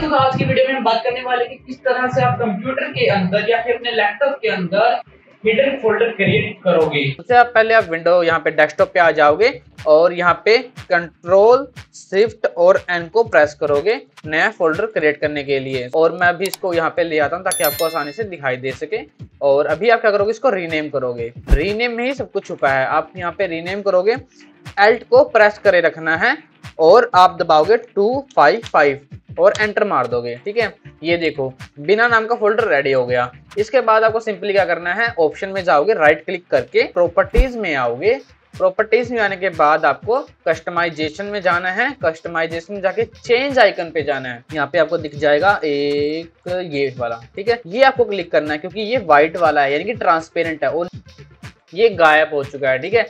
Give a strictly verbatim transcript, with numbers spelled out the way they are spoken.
तो आज की वीडियो में हम बात करने वाले हैं कि किस तरह से आप कंप्यूटर के अंदर या फिर अपने लैपटॉप के अंदर हिडन फोल्डर क्रिएट करोगे। सबसे आप पहले आप विंडो यहाँ पे डेस्कटॉप पे आ जाओगे और यहाँ पे कंट्रोल शिफ्ट और एन को प्रेस करोगे नया फोल्डर क्रिएट करने के लिए। और मैं अभी इसको यहाँ पे ले आता हूँ ताकि आपको आसानी से दिखाई दे सके। और अभी आप क्या करोगे, इसको रीनेम करोगे। रीनेम में ही सब कुछ छुपा है। आप यहाँ पे रीनेम करोगे, एल्ट को प्रेस करे रखना है और आप दबाओगे टू फाइव फाइव और एंटर मार दोगे। ठीक है, ये देखो बिना नाम का फोल्डर रेडी हो गया। इसके बाद आपको सिंपली क्या करना है, ऑप्शन में जाओगे, राइट क्लिक करके प्रॉपर्टीज में आओगे। प्रॉपर्टीज में आने के बाद आपको कस्टमाइजेशन में जाना है। कस्टमाइजेशन में जाके चेंज आइकन पे जाना है। यहाँ पे आपको दिख जाएगा एक ये वाला, ठीक है, ये आपको क्लिक करना है क्योंकि ये व्हाइट वाला है यानी कि ट्रांसपेरेंट है और ये गायब हो चुका है। ठीक है,